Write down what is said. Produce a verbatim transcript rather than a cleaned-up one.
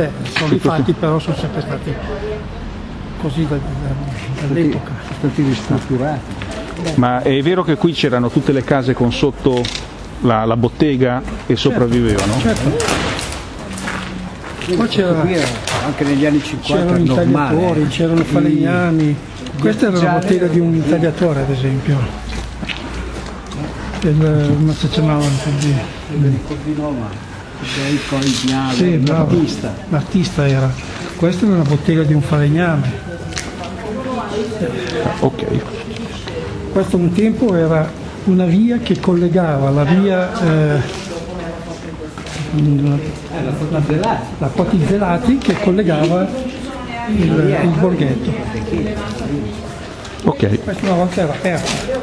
Beh, sono fatti, però sono sempre stati così dall'epoca. Sono stati ristrutturati. Ma è vero che qui c'erano tutte le case con sotto la, la bottega e sopravvivevano? Certo. certo. Poi c'era anche negli anni cinquanta c'erano i tagliatori, c'erano i falegnami. Questa era la bottega di un tagliatore, ad esempio. Come si chiamava? Sì, bravo. L'artista era. Questa era la bottega di un falegname. Ok. Questo un tempo era una via che collegava la via, eh, la Cotizelati che collegava il, il borghetto. Ok. Questa una volta era aperta.